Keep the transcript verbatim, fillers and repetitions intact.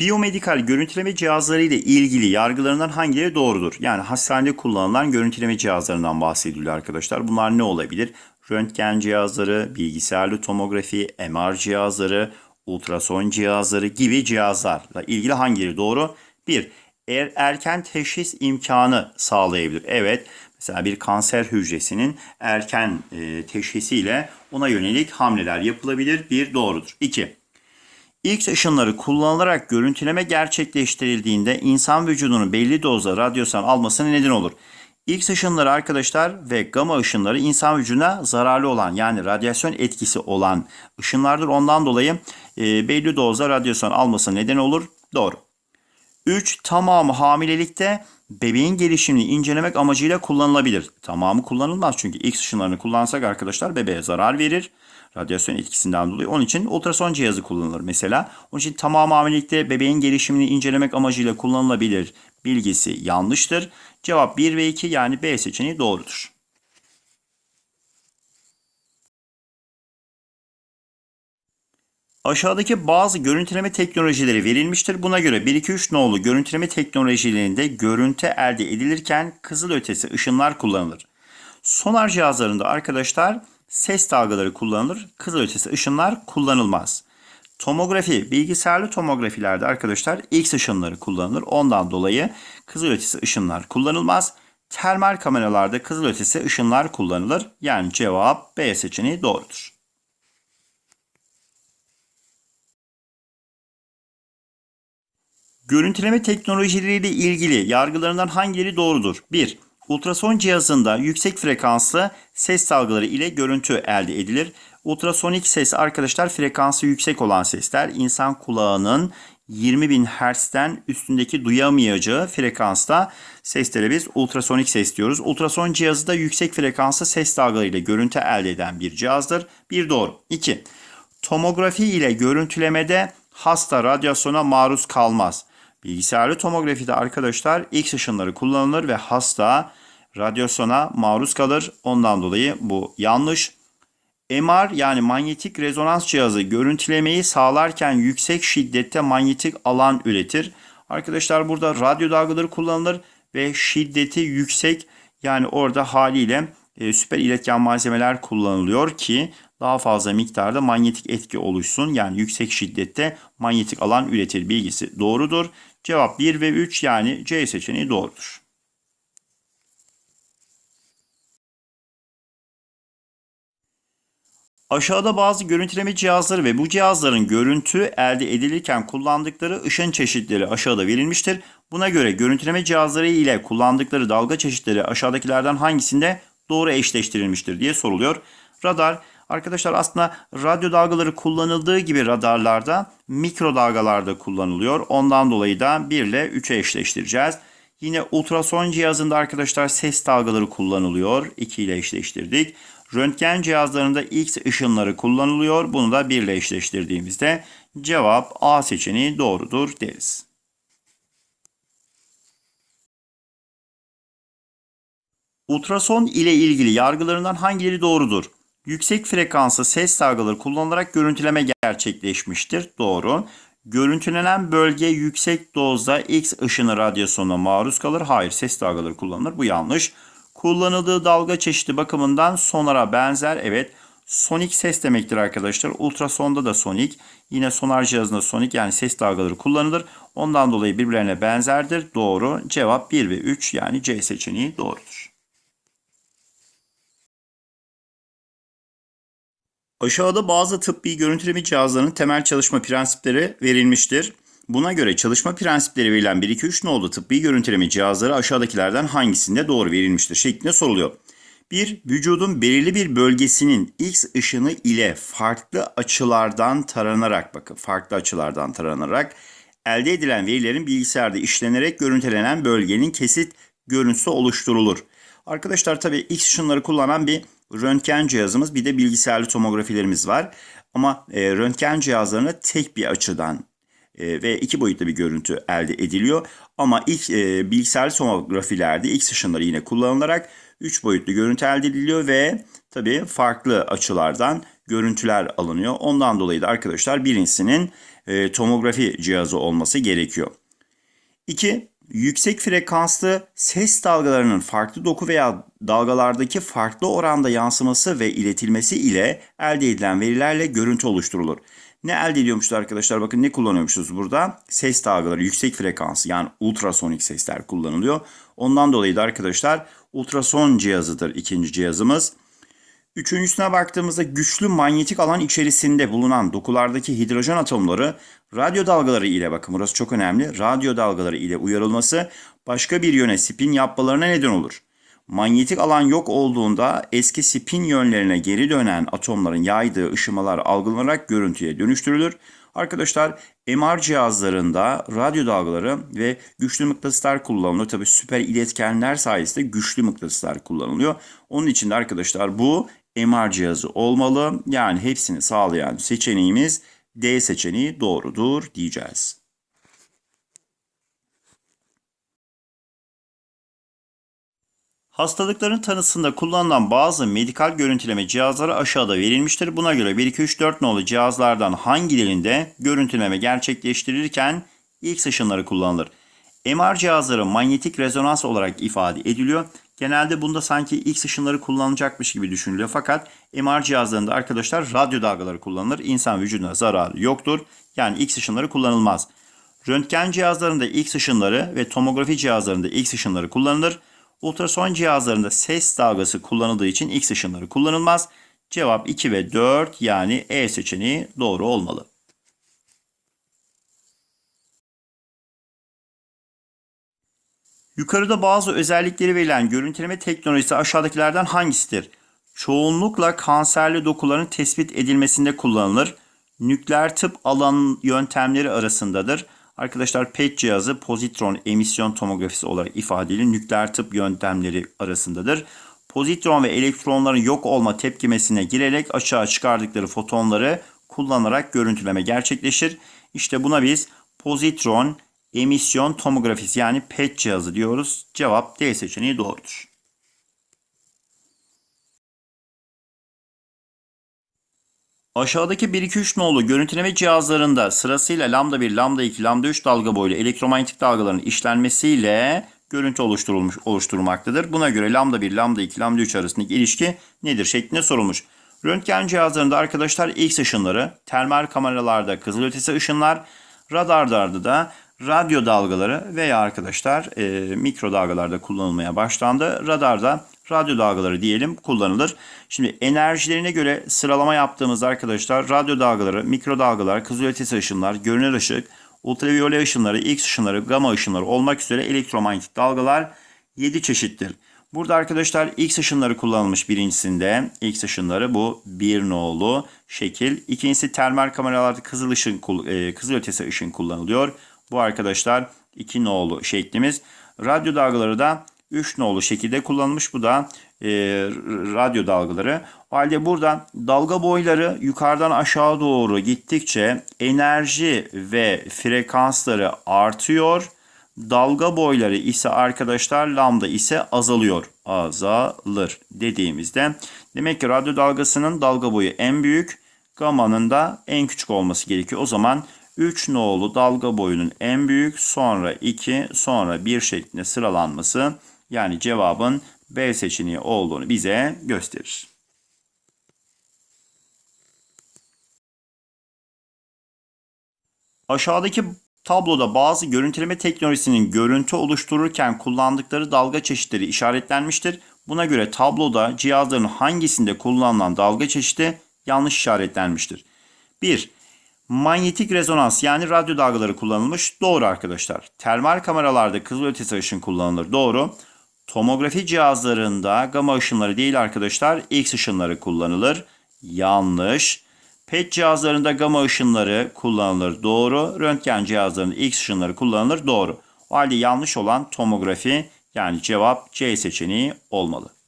Biyomedikal görüntüleme cihazları ile ilgili yargılarından hangileri doğrudur? Yani hastanede kullanılan görüntüleme cihazlarından bahsediliyor arkadaşlar. Bunlar ne olabilir? Röntgen cihazları, bilgisayarlı tomografi, M R cihazları, ultrason cihazları gibi cihazlarla ilgili hangileri doğru? bir. Er, erken teşhis imkanı sağlayabilir. Evet, mesela bir kanser hücresinin erken e, teşhisiyle ona yönelik hamleler yapılabilir. bir. Doğrudur. iki. X ışınları kullanılarak görüntüleme gerçekleştirildiğinde insan vücudunun belli dozda radyasyon almasına neden olur. X ışınları arkadaşlar ve gamma ışınları insan vücuduna zararlı olan, yani radyasyon etkisi olan ışınlardır. Ondan dolayı e, belli dozda radyasyon almasına neden olur. Doğru. üç. Tamamı hamilelikte bebeğin gelişimini incelemek amacıyla kullanılabilir. Tamamı kullanılmaz, çünkü X ışınlarını kullansak arkadaşlar bebeğe zarar verir. Radyasyon etkisinden dolayı. Onun için ultrason cihazı kullanılır mesela. Onun için tamamı hamilelikte bebeğin gelişimini incelemek amacıyla kullanılabilir bilgisi yanlıştır. Cevap bir ve iki, yani B seçeneği doğrudur. Aşağıdaki bazı görüntüleme teknolojileri verilmiştir. Buna göre bir iki üç nolu görüntüleme teknolojilerinde görüntü elde edilirken kızılötesi ışınlar kullanılır. Sonar cihazlarında arkadaşlar ses dalgaları kullanılır. Kızılötesi ışınlar kullanılmaz. Tomografi, bilgisayarlı tomografilerde arkadaşlar X ışınları kullanılır. Ondan dolayı kızılötesi ışınlar kullanılmaz. Termal kameralarda kızılötesi ışınlar kullanılır. Yani cevap B seçeneği doğrudur. Görüntüleme teknolojileriyle ilgili yargılarından hangileri doğrudur? bir. Ultrason cihazında yüksek frekanslı ses dalgaları ile görüntü elde edilir. Ultrasonik ses arkadaşlar frekansı yüksek olan sesler, insan kulağının yirmi bin hertz'ten üstündeki duyamayacağı frekansta seslere biz ultrasonik ses diyoruz. Ultrason cihazı da yüksek frekanslı ses dalgaları ile görüntü elde eden bir cihazdır. bir doğru. iki. Tomografi ile görüntülemede hasta radyasyona maruz kalmaz. Bilgisayarlı tomografide arkadaşlar X ışınları kullanılır ve hasta radyasyona maruz kalır. Ondan dolayı bu yanlış. M R, yani manyetik rezonans cihazı görüntülemeyi sağlarken yüksek şiddette manyetik alan üretir. Arkadaşlar burada radyo dalgaları kullanılır ve şiddeti yüksek, yani orada haliyle e, süper iletken malzemeler kullanılıyor ki daha fazla miktarda manyetik etki oluşsun. Yani yüksek şiddette manyetik alan üretir bilgisi doğrudur. Cevap bir ve üç, yani C seçeneği doğrudur. Aşağıda bazı görüntüleme cihazları ve bu cihazların görüntü elde edilirken kullandıkları ışın çeşitleri aşağıda verilmiştir. Buna göre görüntüleme cihazları ile kullandıkları dalga çeşitleri aşağıdakilerden hangisinde doğru eşleştirilmiştir diye soruluyor. Radar. Arkadaşlar aslında radyo dalgaları kullanıldığı gibi radarlarda mikro dalgalarda kullanılıyor. Ondan dolayı da bir ile üç'e eşleştireceğiz. Yine ultrason cihazında arkadaşlar ses dalgaları kullanılıyor. iki ile eşleştirdik. Röntgen cihazlarında X ışınları kullanılıyor. Bunu da bir ile eşleştirdiğimizde cevap A seçeneği doğrudur deriz. Ultrason ile ilgili yargılarından hangileri doğrudur? Yüksek frekanslı ses dalgaları kullanılarak görüntüleme gerçekleşmiştir. Doğru. Görüntülenen bölge yüksek dozda X ışını radyasyonuna maruz kalır. Hayır, ses dalgaları kullanılır. Bu yanlış. Kullanıldığı dalga çeşidi bakımından sonara benzer. Evet, sonik ses demektir arkadaşlar. Ultrasonda da sonik. Yine sonar cihazında sonik, yani ses dalgaları kullanılır. Ondan dolayı birbirlerine benzerdir. Doğru. Cevap bir ve üç, yani C seçeneği doğrudur. Aşağıda bazı tıbbi görüntüleme cihazlarının temel çalışma prensipleri verilmiştir. Buna göre çalışma prensipleri verilen bir iki üç nolu tıbbi görüntüleme cihazları aşağıdakilerden hangisinde doğru verilmiştir şeklinde soruluyor. bir. Vücudun belirli bir bölgesinin X ışını ile farklı açılardan taranarak, bakın farklı açılardan taranarak elde edilen verilerin bilgisayarda işlenerek görüntülenen bölgenin kesit görüntüsü oluşturulur. Arkadaşlar tabii X ışınları kullanan bir röntgen cihazımız, bir de bilgisayarlı tomografilerimiz var. Ama e, röntgen cihazlarına tek bir açıdan e, ve iki boyutlu bir görüntü elde ediliyor. Ama ilk e, bilgisayarlı tomografilerde X ışınları yine kullanılarak üç boyutlu görüntü elde ediliyor ve tabii farklı açılardan görüntüler alınıyor. Ondan dolayı da arkadaşlar birincisinin e, tomografi cihazı olması gerekiyor. İki, yüksek frekanslı ses dalgalarının farklı doku veya dalgalardaki farklı oranda yansıması ve iletilmesi ile elde edilen verilerle görüntü oluşturulur. Ne elde ediyormuşuz arkadaşlar? Bakın ne kullanıyormuşuz burada? Ses dalgaları, yüksek frekans, yani ultrasonik sesler kullanılıyor. Ondan dolayı da arkadaşlar ultrason cihazıdır ikinci cihazımız. Üçüncüsüne baktığımızda güçlü manyetik alan içerisinde bulunan dokulardaki hidrojen atomları radyo dalgaları ile, bakın burası çok önemli, radyo dalgaları ile uyarılması başka bir yöne spin yapmalarına neden olur. Manyetik alan yok olduğunda eski spin yönlerine geri dönen atomların yaydığı ışımalar algılanarak görüntüye dönüştürülür. Arkadaşlar M R cihazlarında radyo dalgaları ve güçlü mıknatıslar kullanılıyor. Tabii süper iletkenler sayesinde güçlü mıknatıslar kullanılıyor. Onun için de arkadaşlar bu M R cihazı olmalı. Yani hepsini sağlayan seçeneğimiz D seçeneği doğrudur diyeceğiz. Hastalıkların tanısında kullanılan bazı medikal görüntüleme cihazları aşağıda verilmiştir. Buna göre bir, iki, üç, dört nolu cihazlardan hangilerinde görüntüleme gerçekleştirirken X ışınları kullanılır? M R cihazları manyetik rezonans olarak ifade ediliyor. Genelde bunda sanki X ışınları kullanılacakmış gibi düşünülüyor. Fakat M R cihazlarında arkadaşlar radyo dalgaları kullanılır. İnsan vücuduna zararı yoktur. Yani X ışınları kullanılmaz. Röntgen cihazlarında X ışınları ve tomografi cihazlarında X ışınları kullanılır. Ultrason cihazlarında ses dalgası kullanıldığı için X ışınları kullanılmaz. Cevap iki ve dört, yani E seçeneği doğru olmalı. Yukarıda bazı özellikleri verilen görüntüleme teknolojisi aşağıdakilerden hangisidir? Çoğunlukla kanserli dokuların tespit edilmesinde kullanılır. Nükleer tıp alan yöntemleri arasındadır. Arkadaşlar P E T cihazı pozitron emisyon tomografisi olarak ifade edilen nükleer tıp yöntemleri arasındadır. Pozitron ve elektronların yok olma tepkimesine girerek açığa çıkardıkları fotonları kullanarak görüntüleme gerçekleşir. İşte buna biz pozitron emisyon tomografisi, yani P E T cihazı diyoruz. Cevap D seçeneği doğrudur. Aşağıdaki bir, iki, üç nolu görüntüleme cihazlarında sırasıyla lambda bir, lambda iki, lambda üç dalga boylu elektromanyetik dalgaların işlenmesiyle görüntü oluşturulmuş oluşturulmaktadır. Buna göre lambda bir, lambda iki, lambda üç arasındaki ilişki nedir şeklinde sorulmuş. Röntgen cihazlarında arkadaşlar X ışınları, termal kameralarda kızılötesi ışınlar, radarlarda da radyo dalgaları veya arkadaşlar e, mikro dalgalarda kullanılmaya başlandı. Radarda radyo dalgaları diyelim kullanılır. Şimdi enerjilerine göre sıralama yaptığımızda arkadaşlar radyo dalgaları, mikro dalgalar, kızılötesi ışınlar, görünen ışık, ultraviyole ışınları, X ışınları, gamma ışınları olmak üzere elektromanyetik dalgalar yedi çeşittir. Burada arkadaşlar X ışınları kullanılmış birincisinde. X ışınları bu bir nolu şekil. İkincisi termal kameralarda kızıl ışın, kızılötesi ışın kullanılıyor. Bu arkadaşlar iki nolu şeklimiz. Radyo dalgaları da üç nolu şekilde kullanılmış. Bu da e, radyo dalgaları. O halde burada dalga boyları yukarıdan aşağı doğru gittikçe enerji ve frekansları artıyor. Dalga boyları ise arkadaşlar lambda ise azalıyor. Azalır dediğimizde. Demek ki radyo dalgasının dalga boyu en büyük, gamma'nın da en küçük olması gerekiyor. O zaman üç nolu dalga boyunun en büyük, sonra iki, sonra bir şeklinde sıralanması, yani cevabın B seçeneği olduğunu bize gösterir. Aşağıdaki tabloda bazı görüntüleme teknolojisinin görüntü oluştururken kullandıkları dalga çeşitleri işaretlenmiştir. Buna göre tabloda cihazların hangisinde kullanılan dalga çeşidi yanlış işaretlenmiştir? bir. Manyetik rezonans, yani radyo dalgaları kullanılmış. Doğru arkadaşlar. Termal kameralarda kızılötesi ışın kullanılır. Doğru. Tomografi cihazlarında gamma ışınları değil arkadaşlar, X ışınları kullanılır. Yanlış. P E T cihazlarında gamma ışınları kullanılır. Doğru. Röntgen cihazlarında X ışınları kullanılır. Doğru. O halde yanlış olan tomografi, yani cevap C seçeneği olmalı.